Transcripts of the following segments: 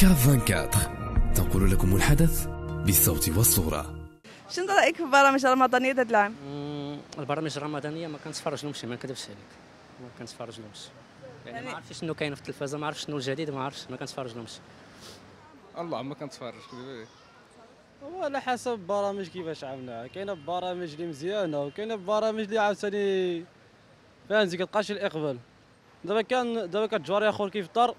كاب 24 تنقل لكم الحدث بالصوت والصورة. شنو رأيك في البرامج الرمضانية هذا العام؟ البرامج الرمضانية ما كنتفرجلهمش، ما نكذبش عليك، ما كنتفرجلهمش، يعني ما عرفتش شنو كاين في التلفازة، ما عرفتش شنو الجديد، ما عرفتش، ما كنتفرجلهمش. الله ما كنتفرج. هو على حسب البرامج كيفاش عاملها، كاينه برامج اللي مزيانه وكاينه برامج اللي عاوتاني فانزي كتلقاش الاقبال. دابا كتجواري اخر كيفطر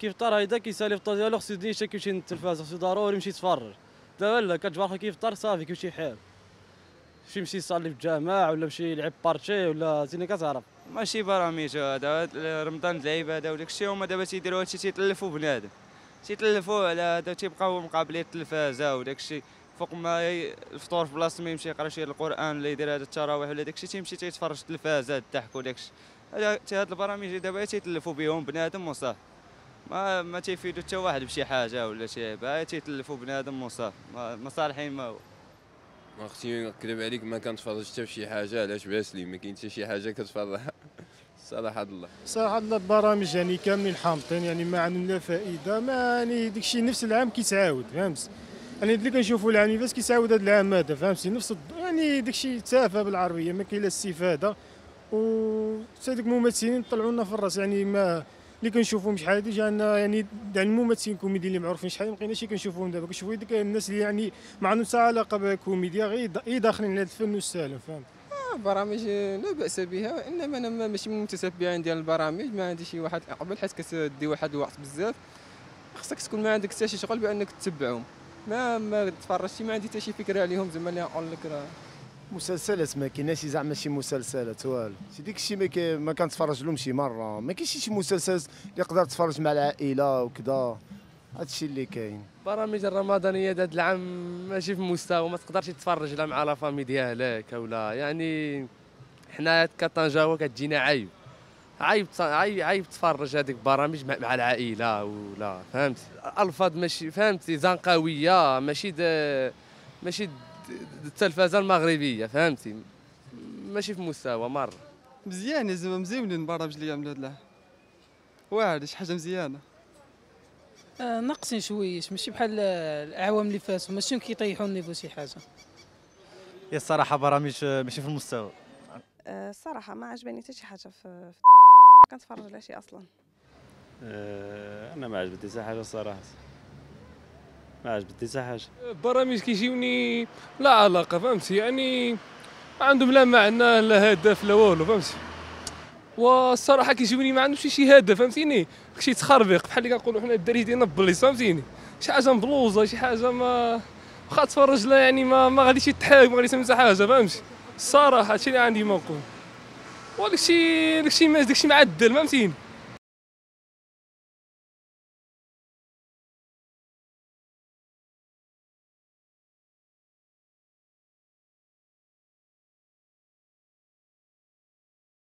كيفطر هيدا كيسالي الفطور ديالو، خصو يدير شي كيمشي للتلفاز، خصو ضروري يمشي يتفرج. دابا لا، كتجوار اخر كيفطر صافي كيمشي حال، شي يمشي يصلي في الجامع ولا يمشي يلعب بارتي ولا زين كتعرف. ماشي برامج هذا رمضان تلعب هذا وداك الشيء، هما دابا تيديروا هادشي تيتلفوا بنادم، تيتلفوا على هذا، تيبقاو مقابلين التلفازه وداك الشيء، فوق ما الفطور في بلاصه ما يمشي يقرا شي القران ولا يدير هذا التراويح ولا داك الشيء، تيمشي تيتفرج التلفازه الضحك وداك الشيء. هاد البرامج دابا تيتلفوا بهم بنادم وصافي، ما تيفيدوا حتى واحد بشي حاجه ولا شي عيبه، تيتلفوا بنادم وصافي، ما صالحين. ما هو اختي نكذب عليك، ما كنتفرج حتى فشي حاجه، علاش باس لي ما كاين حتى شي حاجه كتفرحها صراحه الله. صراحه الله البرامج يعني كاملين حامطين، يعني ما عندهم لا فائده، ما يعني داكشي نفس العام كيتعاود، فهمت؟ يعني اللي كنشوفوا العام اللي فات كيتعاود هذا العام هذا، فهمتي؟ نفس يعني داكشي تافه بالعربيه، ما كاين لا استفاده، و حتى دوك الممثلين طلعوا لنا في الراس، يعني ما اللي كنشوفهم شحال هادي جانا، يعني الممثلين الكوميدي اللي معروفين شحال ما بقيناش كنشوفوهم دابا، كنشوفوا ديك الناس اللي يعني ما عندهم حتى علاقه بالكوميديا، غير داخلين على الفن والسالم، فهمت؟ برامج لا باس بها، وانما انا ماشي من المتتبعين ديال البرامج، ما عندي شي واحد الاقبال، حيت كتدي واحد الوقت بزاف، خصك تكون ما عندك حتى شي شغل بانك تتبعهم، ما تفرجتش، ما عندي حتى شي فكره عليهم، زعما اللي نقول لك راه مسلسلات ما كايناش، زعما شي مسلسلات والو، شي ديك الشيء ما كنتفرج لهم شي مره، ما كاينش شي مسلسلات اللي نقدر تفرج مع العائله وكذا، هادشي اللي كاين. البرامج الرمضانيه هاد العام ماشي في مستوى، ما تقدرش تتفرج لا مع لا فامي ديالك ولا، يعني حنا كطنجه هو كتجينا عيب، عيب تفرج هذيك البرامج مع العائله ولا، فهمت؟ الفاظ ماشي، فهمتي؟ زنقاويه ماشي التلفازه المغربيه، فهمتي؟ ماشي في مستوى مره. مزيان زعما، مزيونين البرامج اللي عملوا هاد العام، واعر شي حاجه مزيانه. ناقصين شويش، ماشي بحال الاعوام اللي فاتوا، ماشي كيطيحوا النيفو شي حاجه. هي الصراحه برامج ماشي في المستوى. الصراحه ما عجبني حتى شي حاجه في التلفزيون، ما كنتفرج على شي اصلا. انا ما عجبتني حتى حاجه الصراحه، ما عجبتني حتى حاجه. البرامج كيجيوني لا علاقه، فهمتي؟ يعني ما عندهم لا معنى لا هدف لا والو، فهمتي؟ والصراحه كيجيوني ما عندهمش شي هدف، فهمتيني؟ داكشي تخربيق، بحال اللي كنقولوا حنا الدراري ديالنا بليص، فهمتيني؟ شي حاجه مبلوزه، شي حاجه ما واخا تفرج لها، يعني ما غاديش يتحاك، ما غاديش حتى حاجه، فهمتي؟ الصراحه هادشي اللي عندي ما نقول. وداكشي داكشي معدل، فهمتيني؟